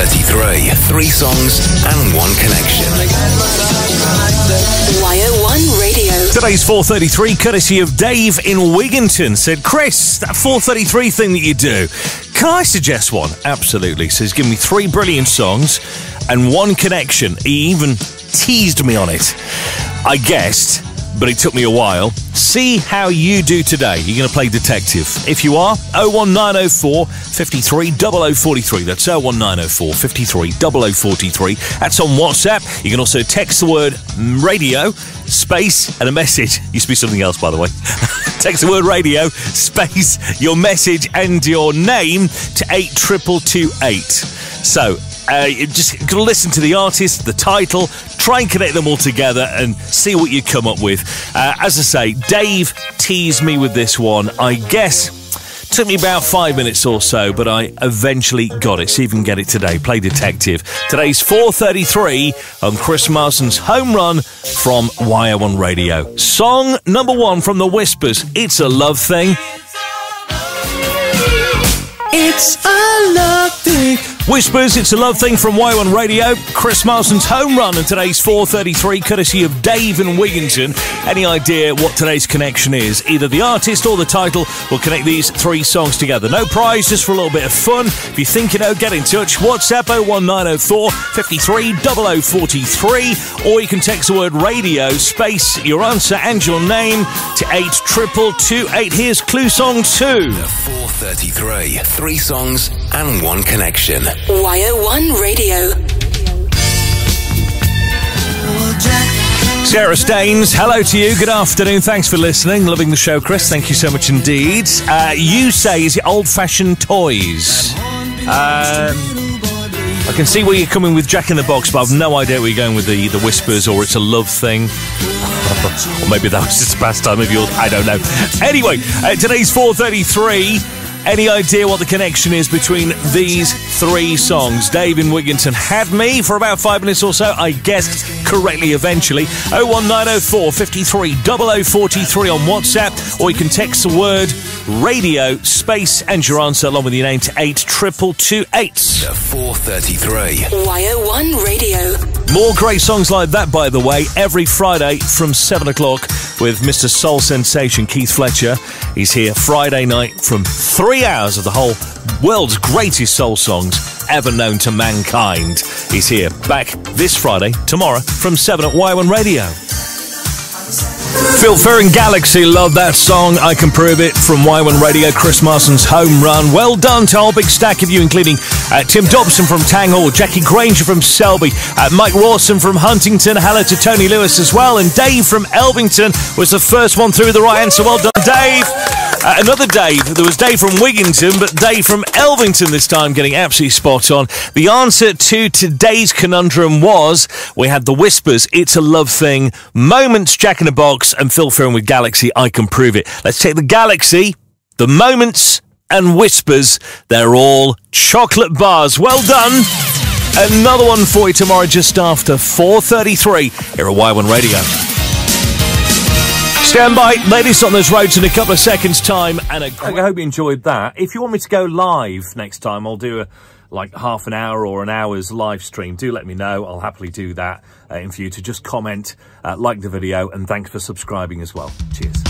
33. Three songs and one connection. YO1 Radio. Today's 433, courtesy of Dave in Wigginton, said, Chris, that 433 thing that you do, can I suggest one? Absolutely. Says, give me three brilliant songs and one connection. He even teased me on it. I guessed, but it took me a while. See how you do today. You're going to play detective. If you are, 01904 53 0043. That's 01904 53 0043. That's on WhatsApp. You can also text the word radio, space, and a message. Used to be something else, by the way. Text the word radio, space, your message, and your name to 82228. So, you just listen to the artist, the title, try and connect them all together and see what you come up with. As I say, Dave teased me with this one. I guess it took me about 5 minutes or so, but I eventually got it. See if you can get it today. Play detective. Today's 433 on Chris Marsden's Home Run from YO1 Radio. Song number one from The Whispers. It's a love thing. It's a love thing. Whispers, it's a love thing from YO1 Radio. Chris Marsden's Home Run and today's 433, courtesy of Dave and Wigginton. Any idea what today's connection is? Either the artist or the title will connect these three songs together. No prize, just for a little bit of fun. If you think you know, get in touch. WhatsApp 01904 53 0043, or you can text the word radio, space, your answer and your name to 82228. Here's clue song 2. The 433, three songs and one connection. YO1 Radio. Sarah Staines, hello to you. Good afternoon. Thanks for listening. Loving the show, Chris. Thank you so much indeed. You say, is it old-fashioned toys? I can see where you're coming with Jack in the Box, but I've no idea where you're going with the Whispers or It's a Love Thing. Or maybe that was just a pastime of yours. I don't know. Anyway, today's 433... Any idea what the connection is between these three songs? Dave in Wigginton had me for about 5 minutes or so. I guessed correctly eventually. 01904 53 0043 on WhatsApp, or you can text the word radio, space, and your answer along with your name to 82228. The 433. YO1 Radio. More great songs like that, by the way, every Friday from 7 o'clock with Mr. Soul Sensation Keith Fletcher. He's here Friday night from 3 hours of the whole world's greatest soul songs ever known to mankind. He's here back this Friday, tomorrow, from 7 at YO1 Radio. Phil Fair and Galaxy, love that song. I Can Prove It from YO1 Radio, Chris Marsden's Home Run. Well done to a whole big stack of you, including Tim Dobson from Tang Hall, Jackie Granger from Selby, Mike Rawson from Huntington. Hello to Tony Lewis as well. And Dave from Elvington was the first one through the right answer. Well done, Dave. Another Dave. There was Dave from Wigginton, but Dave from Elvington this time getting absolutely spot on. The answer to today's conundrum was, we had The Whispers, It's a Love Thing, Moments, Jack in a Box, and Phil Fearon with Galaxy, I Can Prove It. Let's take the Galaxy, the Moments, and Whispers. They're all chocolate bars. Well done. Another one for you tomorrow just after 4.33 here at YO1 Radio. Stand by, latest on those roads in a couple of seconds' time. And I hope you enjoyed that. If you want me to go live next time, I'll do like half an hour or an hour's live stream. Do let me know. I'll happily do that in future. Just comment, like the video, and thanks for subscribing as well. Cheers.